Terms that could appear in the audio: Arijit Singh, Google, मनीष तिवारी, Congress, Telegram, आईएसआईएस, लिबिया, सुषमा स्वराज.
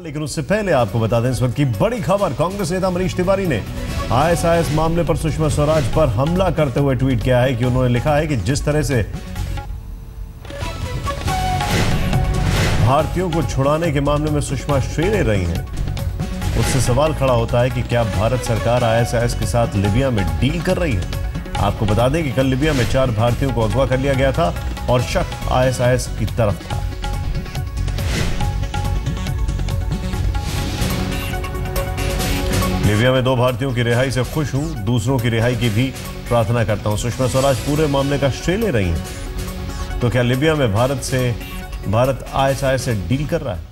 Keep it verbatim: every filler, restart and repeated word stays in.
लेकिन उससे पहले आपको बता दें इस वक्त की बड़ी खबर। कांग्रेस नेता मनीष तिवारी ने आईएसआईएस मामले पर सुषमा स्वराज पर हमला करते हुए ट्वीट किया है कि उन्होंने लिखा है कि जिस तरह से भारतीयों को छुड़ाने के मामले में सुषमा श्रेय ले रही हैं, उससे सवाल खड़ा होता है कि क्या भारत सरकार आईएसआईएस के साथ लिबिया में डील कर रही है। आपको बता दें कि कल लिबिया में चार भारतीयों को अगवा कर लिया गया था और शक आईएसआईएस की तरफ था। लिबिया में दो भारतीयों की रिहाई से खुश हूं, दूसरों की रिहाई की भी प्रार्थना करता हूं। सुषमा स्वराज पूरे मामले का श्रेय ले रही हैं, तो क्या लिबिया में भारत से भारत आईएसआईएस से डील कर रहा है?